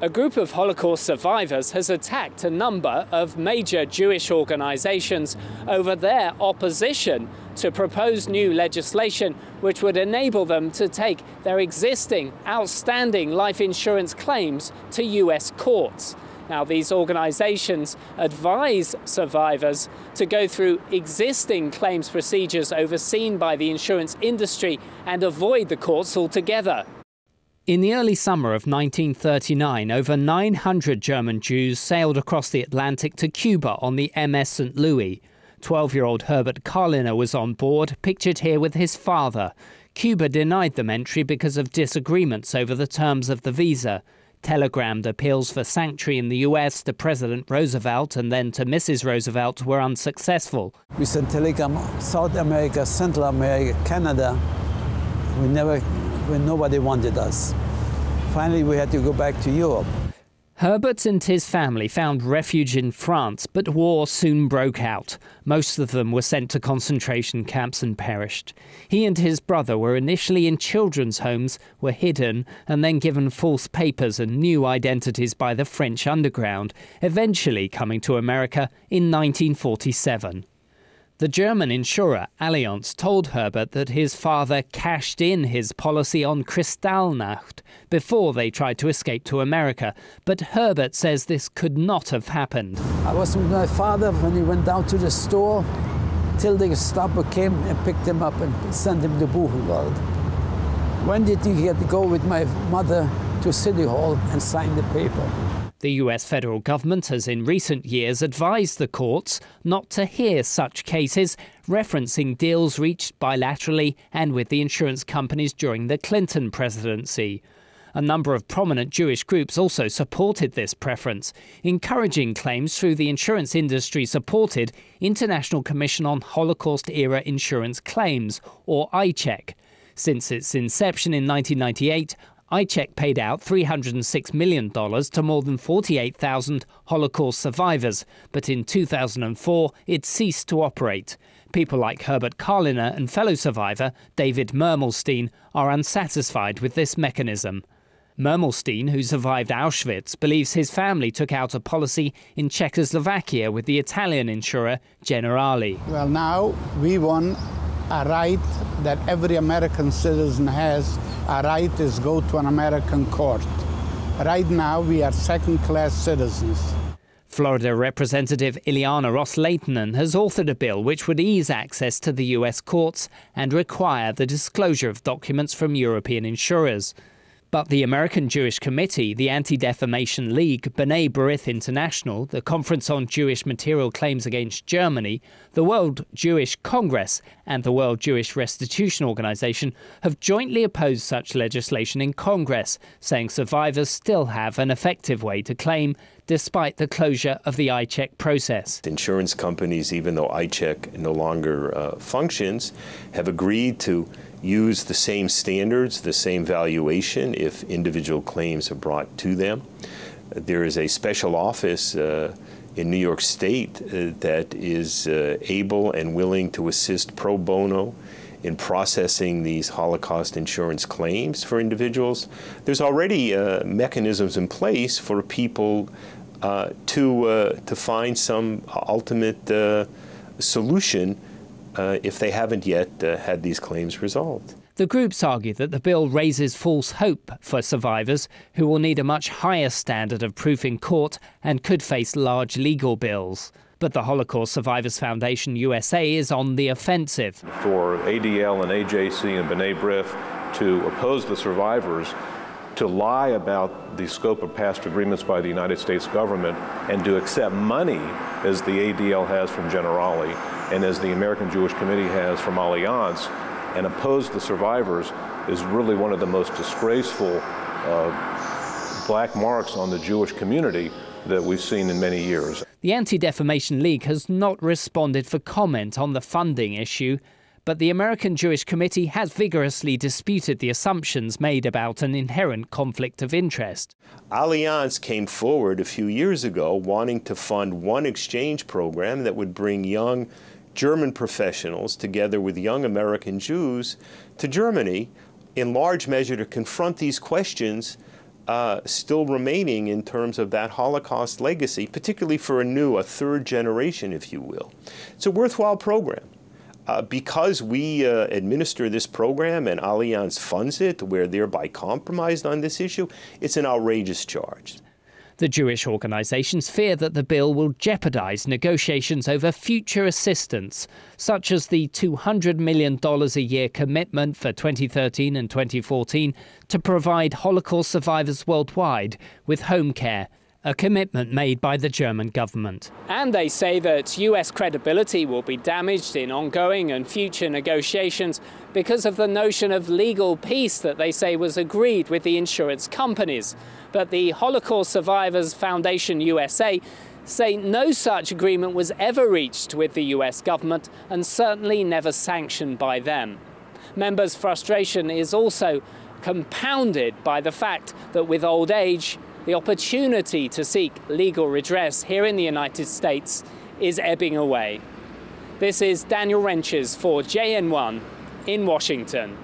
A group of Holocaust survivors has attacked a number of major Jewish organizations over their opposition to proposed new legislation which would enable them to take their existing outstanding life insurance claims to US courts. Now, these organizations advise survivors to go through existing claims procedures overseen by the insurance industry and avoid the courts altogether. In the early summer of 1939, over 900 German Jews sailed across the Atlantic to Cuba on the MS St. Louis. 12-year-old Herbert Karliner was on board, pictured here with his father. Cuba denied them entry because of disagreements over the terms of the visa. Telegrammed appeals for sanctuary in the US to President Roosevelt and then to Mrs. Roosevelt were unsuccessful. We sent telegrams South America, Central America, Canada. When nobody wanted us. Finally, we had to go back to Europe. Herbert and his family found refuge in France, but war soon broke out. Most of them were sent to concentration camps and perished. He and his brother were initially in children's homes, were hidden, and then given false papers and new identities by the French underground, eventually coming to America in 1947. The German insurer Allianz told Herbert that his father cashed in his policy on Kristallnacht before they tried to escape to America, but Herbert says this could not have happened. I was with my father when he went down to the store till the Gestapo came and picked him up and sent him to Buchenwald. When did he get to go with my mother to City Hall and sign the paper? The US federal government has in recent years advised the courts not to hear such cases, referencing deals reached bilaterally and with the insurance companies during the Clinton presidency. A number of prominent Jewish groups also supported this preference, encouraging claims through the insurance industry-supported International Commission on Holocaust-Era Insurance Claims, or ICHEIC. Since its inception in 1998, ICHEIC paid out $306 million to more than 48,000 Holocaust survivors, but in 2004 it ceased to operate. People like Herbert Karliner and fellow survivor David Mermelstein are unsatisfied with this mechanism. Mermelstein, who survived Auschwitz, believes his family took out a policy in Czechoslovakia with the Italian insurer Generali. Well, now we won a right that every American citizen has. Our right is go to an American court. Right now, we are second-class citizens. Florida Representative Ileana Ros-Lehtinen has authored a bill which would ease access to the US courts and require the disclosure of documents from European insurers. But the American Jewish Committee, the Anti-Defamation League, B'nai B'rith International, the Conference on Jewish Material Claims Against Germany, the World Jewish Congress and the World Jewish Restitution Organization have jointly opposed such legislation in Congress, saying survivors still have an effective way to claim despite the closure of the ICHEIC process. Insurance companies, even though ICHEIC no longer functions, have agreed to use the same standards, the same valuation if individual claims are brought to them. There is a special office in New York State that is able and willing to assist pro bono in processing these Holocaust insurance claims for individuals. There's already mechanisms in place for people to find some ultimate solution if they haven't yet had these claims resolved. The groups argue that the bill raises false hope for survivors who will need a much higher standard of proof in court and could face large legal bills. But the Holocaust Survivors Foundation USA is on the offensive. For ADL and AJC and B'nai B'rith to oppose the survivors, to lie about the scope of past agreements by the United States government, and to accept money, as the ADL has from Generali, and as the American Jewish Committee has from Allianz, and oppose the survivors is really one of the most disgraceful black marks on the Jewish community that we've seen in many years. The Anti-Defamation League has not responded for comment on the funding issue, but the American Jewish Committee has vigorously disputed the assumptions made about an inherent conflict of interest. Allianz came forward a few years ago wanting to fund one exchange program that would bring young German professionals together with young American Jews to Germany in large measure to confront these questions still remaining in terms of that Holocaust legacy, particularly for a third generation, if you will. It's a worthwhile program. Because we administer this program and Allianz funds it, we're thereby compromised on this issue, it's an outrageous charge. The Jewish organizations fear that the bill will jeopardize negotiations over future assistance, such as the $200 million a year commitment for 2013 and 2014 to provide Holocaust survivors worldwide with home care, a commitment made by the German government. And they say that US credibility will be damaged in ongoing and future negotiations because of the notion of legal peace that they say was agreed with the insurance companies. But the Holocaust Survivors Foundation USA say no such agreement was ever reached with the US government and certainly never sanctioned by them. Members' frustration is also compounded by the fact that with old age, the opportunity to seek legal redress here in the United States is ebbing away. This is Daniel Wrenches for JN1 in Washington.